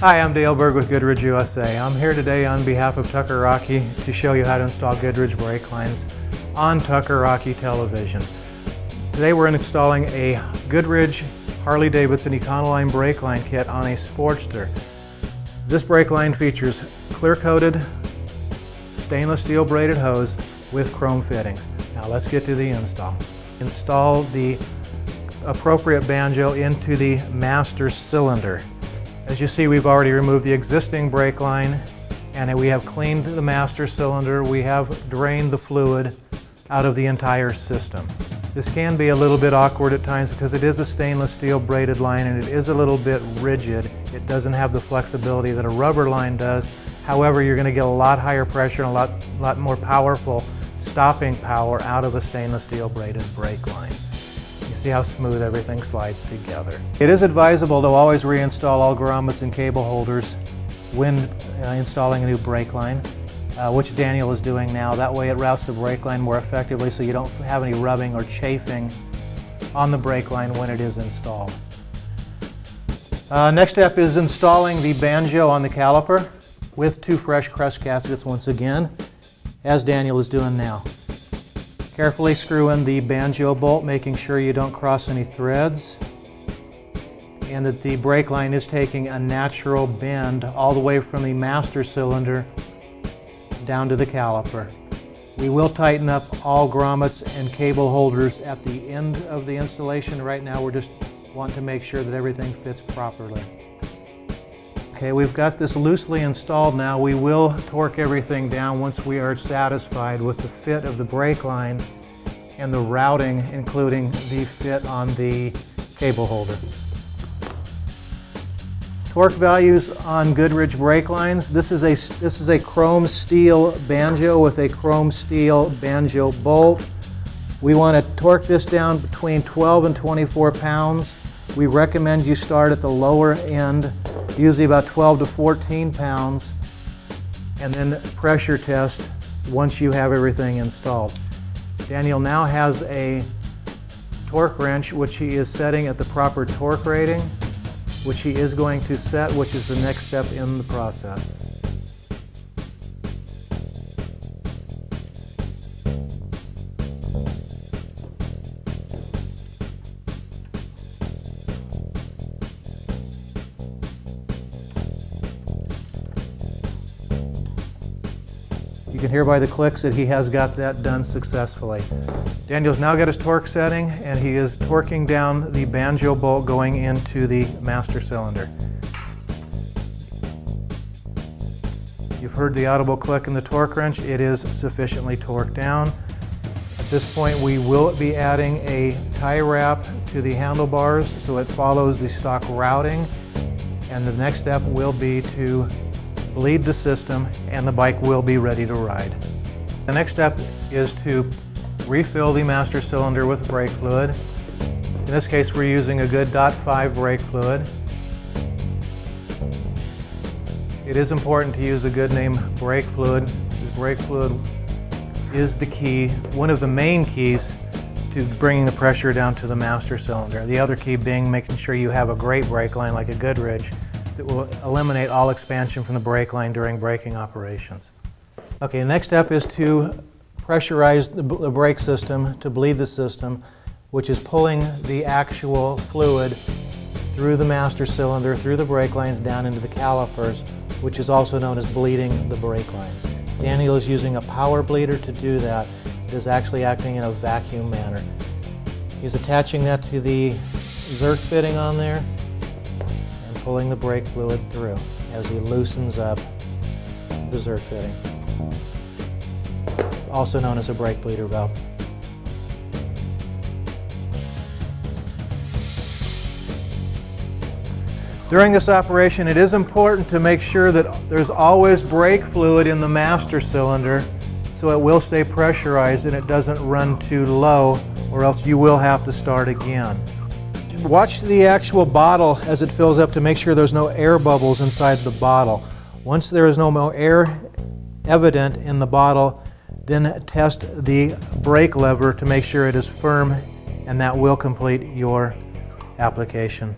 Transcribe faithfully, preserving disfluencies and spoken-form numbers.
Hi, I'm Dale Berg with Goodridge U S A. I'm here today on behalf of Tucker Rocky to show you how to install Goodridge brake lines on Tucker Rocky television. Today we're installing a Goodridge Harley-Davidson Econoline brake line kit on a Sportster. This brake line features clear-coated stainless steel braided hose with chrome fittings. Now let's get to the install. Install the appropriate banjo into the master cylinder. As you see, we've already removed the existing brake line and we have cleaned the master cylinder. We have drained the fluid out of the entire system. This can be a little bit awkward at times because it is a stainless steel braided line and it is a little bit rigid. It doesn't have the flexibility that a rubber line does. However, you're going to get a lot higher pressure and a lot, lot more powerful stopping power out of a stainless steel braided brake line. See how smooth everything slides together. It is advisable to always reinstall all grommets and cable holders when uh, installing a new brake line, uh, which Daniel is doing now. That way it routes the brake line more effectively so you don't have any rubbing or chafing on the brake line when it is installed. Uh, next step is installing the banjo on the caliper with two fresh crest gaskets once again, as Daniel is doing now. Carefully screw in the banjo bolt, making sure you don't cross any threads and that the brake line is taking a natural bend all the way from the master cylinder down to the caliper. We will tighten up all grommets and cable holders at the end of the installation. Right now we just want to make sure that everything fits properly. Okay, we've got this loosely installed now. We will torque everything down once we are satisfied with the fit of the brake line and the routing, including the fit on the cable holder. Torque values on Goodridge brake lines. This is a, this is a chrome steel banjo with a chrome steel banjo bolt. We want to torque this down between twelve and twenty-four pounds. We recommend you start at the lower end, usually about twelve to fourteen pounds, and then pressure test once you have everything installed. Daniel now has a torque wrench which he is setting at the proper torque rating, which he is going to set, which is the next step in the process. You can hear by the clicks that he has got that done successfully. Daniel's now got his torque setting and he is torquing down the banjo bolt going into the master cylinder. You've heard the audible click in the torque wrench. It is sufficiently torqued down. At this point we will be adding a tie wrap to the handlebars so it follows the stock routing, and the next step will be to bleed the system and the bike will be ready to ride. The next step is to refill the master cylinder with brake fluid. In this case we're using a good D O T five brake fluid. It is important to use a good name brake fluid. This brake fluid is the key, one of the main keys to bringing the pressure down to the master cylinder. The other key being making sure you have a great brake line like a Goodridge that will eliminate all expansion from the brake line during braking operations. Okay, the next step is to pressurize the, the brake system to bleed the system, which is pulling the actual fluid through the master cylinder, through the brake lines, down into the calipers, which is also known as bleeding the brake lines. Daniel is using a power bleeder to do that. It is actually acting in a vacuum manner. He's attaching that to the Zerk fitting on there, pulling the brake fluid through as he loosens up the Zerk fitting, also known as a brake bleeder valve. During this operation, it is important to make sure that there's always brake fluid in the master cylinder so it will stay pressurized and it doesn't run too low, or else you will have to start again. Watch the actual bottle as it fills up to make sure there's no air bubbles inside the bottle. Once there is no more air evident in the bottle, then test the brake lever to make sure it is firm, and that will complete your application.